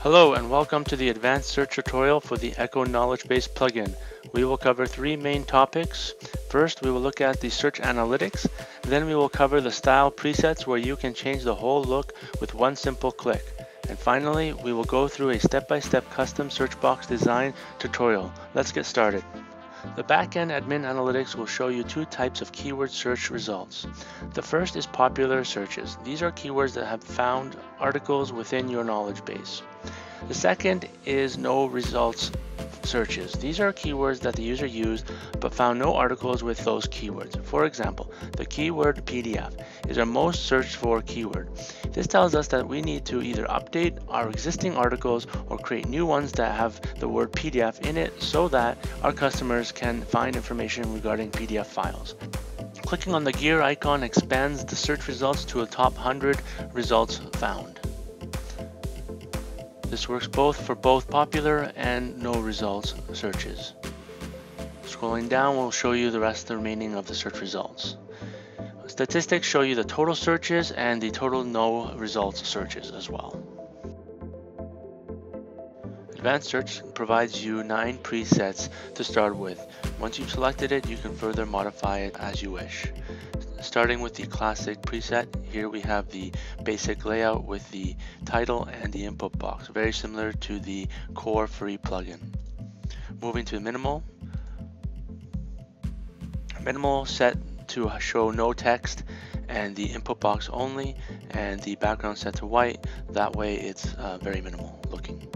Hello and welcome to the Advanced Search tutorial for the Echo Knowledge Base plugin. We will cover three main topics. First, we will look at the search analytics. Then we will cover the style presets where you can change the whole look with one simple click. And finally, we will go through a step-by-step custom search box design tutorial. Let's get started. The backend admin analytics will show you two types of keyword search results. The first is popular searches. These are keywords that have found articles within your knowledge base. The second is no results searches. These are keywords that the user used but found no articles with those keywords. For example, the keyword PDF is our most searched for keyword. This tells us that we need to either update our existing articles or create new ones that have the word PDF in it so that our customers can find information regarding PDF files. Clicking on the gear icon expands the search results to a top 100 results found. This works for both popular and no results searches. Scrolling down will show you the rest of the remaining of the search results. Statistics show you the total searches and the total no results searches as well. Advanced Search provides you 9 presets to start with. Once you've selected it, you can further modify it as you wish. Starting with the classic preset, here we have the basic layout with the title and the input box, very similar to the core free plugin. Moving to minimal. Minimal set to show no text and the input box only, and the background set to white. That way it's very minimal looking.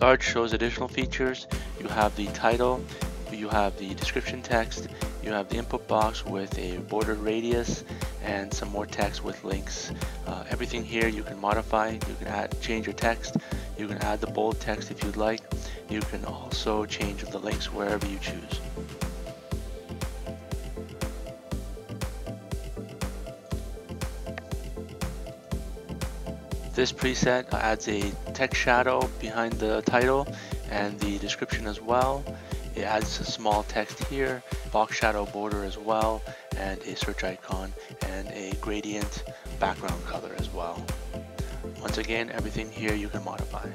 Large shows additional features. You have the title, you have the description text, you have the input box with a border radius and some more text with links. Everything here you can modify. You can change your text, you can add the bold text if you'd like. You can also change the links wherever you choose. This preset adds a text shadow behind the title and the description as well. It adds a small text here, box shadow border as well, and a search icon and a gradient background color as well. Once again, everything here you can modify.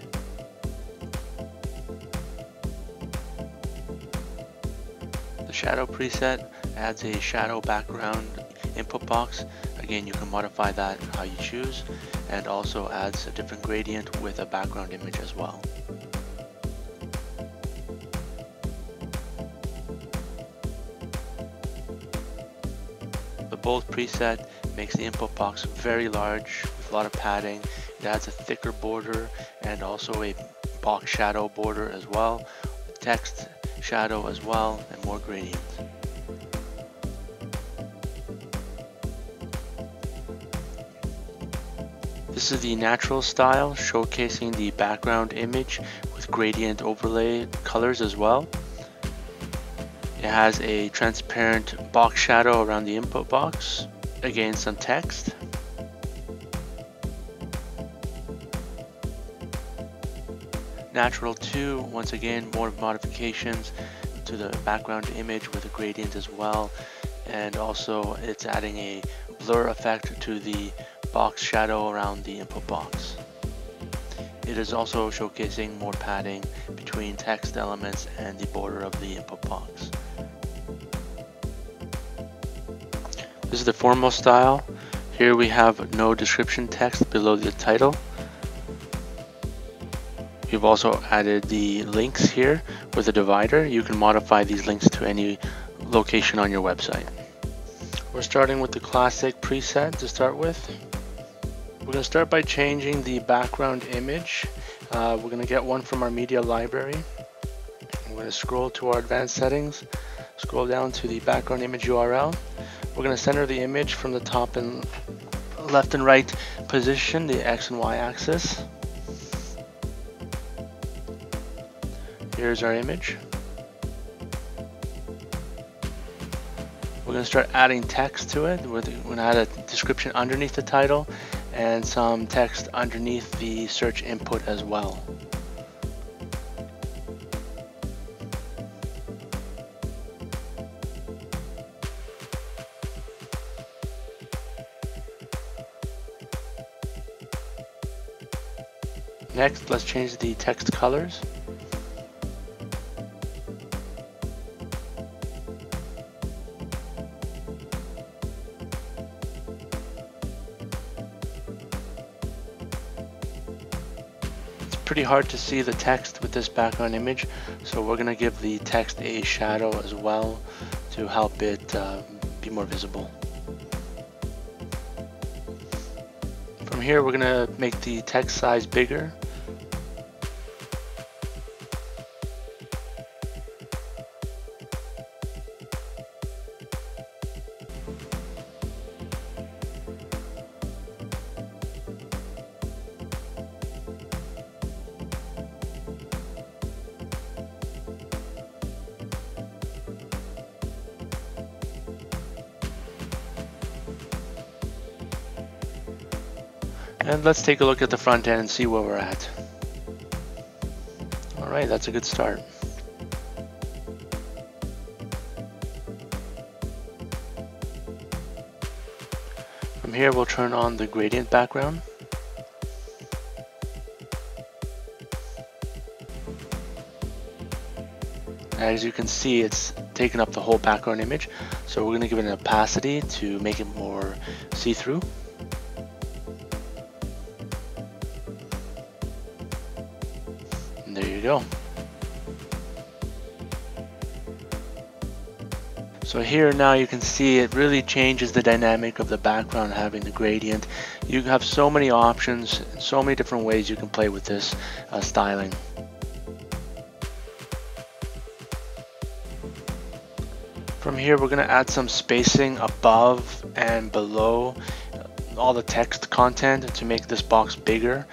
The shadow preset adds a shadow background input box. Again, you can modify that how you choose, and also adds a different gradient with a background image as well. The bold preset makes the input box very large with a lot of padding. It adds a thicker border and also a box shadow border as well, text shadow as well, and more gradients. This is the natural style, showcasing the background image with gradient overlay colors as well. It has a transparent box shadow around the input box, again some text. Natural 2, once again more modifications to the background image with a gradient as well, and also it's adding a blur effect to the box shadow around the input box. It is also showcasing more padding between text elements and the border of the input box. This is the formal style. Here we have no description text below the title. We've also added the links here with a divider. You can modify these links to any location on your website. We're starting with the classic preset to start with. We're going to start by changing the background image. We're going to get one from our media library. I'm going to scroll to our advanced settings, scroll down to the background image URL. We're going to center the image from the top and left and right position, the X and Y axis. Here's our image. We're going to start adding text to it. We're going to add a description underneath the title and some text underneath the search input as well. Next, let's change the text colors. It's pretty hard to see the text with this background image, so we're going to give the text a shadow as well to help it be more visible. From here, we're going to make the text size bigger. And let's take a look at the front end and see where we're at. All right, that's a good start. From here, we'll turn on the gradient background. As you can see, it's taken up the whole background image. So we're going to give it an opacity to make it more see-through. There you go. So here now you can see it really changes the dynamic of the background having the gradient. You have so many options, so many different ways you can play with this styling. From here we're going to add some spacing above and below all the text content to make this box bigger.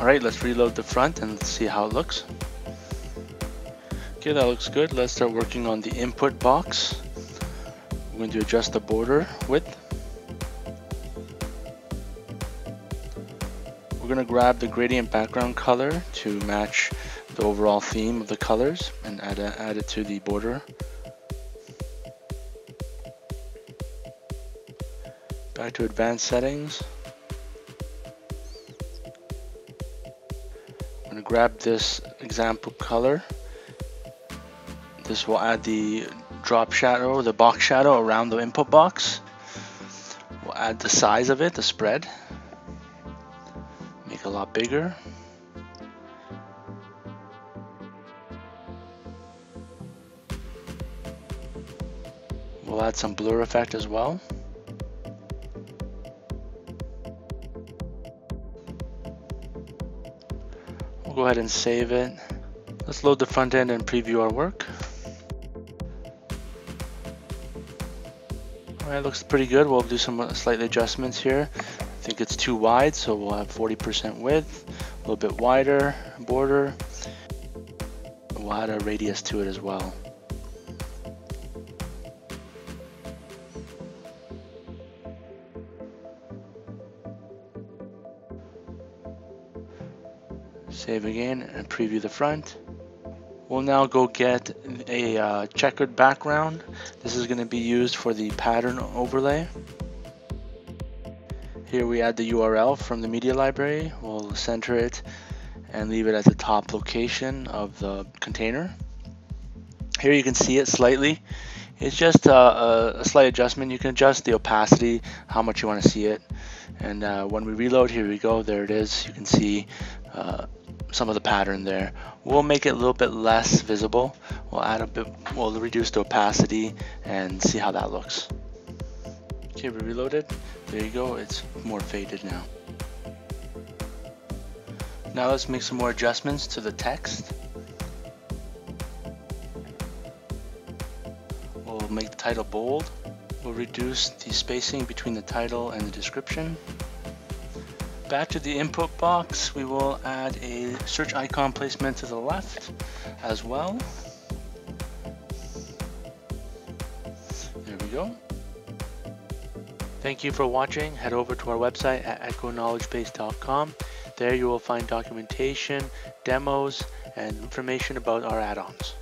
Alright, let's reload the front and let's see how it looks. Okay, that looks good. Let's start working on the input box. I'm going to adjust the border width. We're going to grab the gradient background color to match the overall theme of the colors and add it to the border. Back to advanced settings. I'm going to grab this example color. This will add the drop shadow, the box shadow around the input box. We'll add the size of it, the spread. Make it a lot bigger. We'll add some blur effect as well. Go ahead and save it. Let's load the front end and preview our work. All right, looks pretty good. We'll do some slight adjustments here. I think it's too wide, so we'll have 40% width, a little bit wider border. We'll add a radius to it as well. Save again and preview the front. We'll now go get a checkered background. This is going to be used for the pattern overlay. Here we add the URL from the media library. We'll center it and leave it at the top location of the container. Here you can see it slightly. It's just a slight adjustment. You can adjust the opacity, how much you want to see it. And when we reload, here we go, there it is. You can see some of the pattern there. We'll make it a little bit less visible. We'll add a bit, we'll reduce the opacity and see how that looks. Okay, we reloaded. There you go, it's more faded now. Now let's make some more adjustments to the text. We'll make the title bold. We'll reduce the spacing between the title and the description. Back to the input box, we will add a search icon placement to the left as well. There we go. Thank you for watching. Head over to our website at echoknowledgebase.com. There you will find documentation, demos, and information about our add-ons.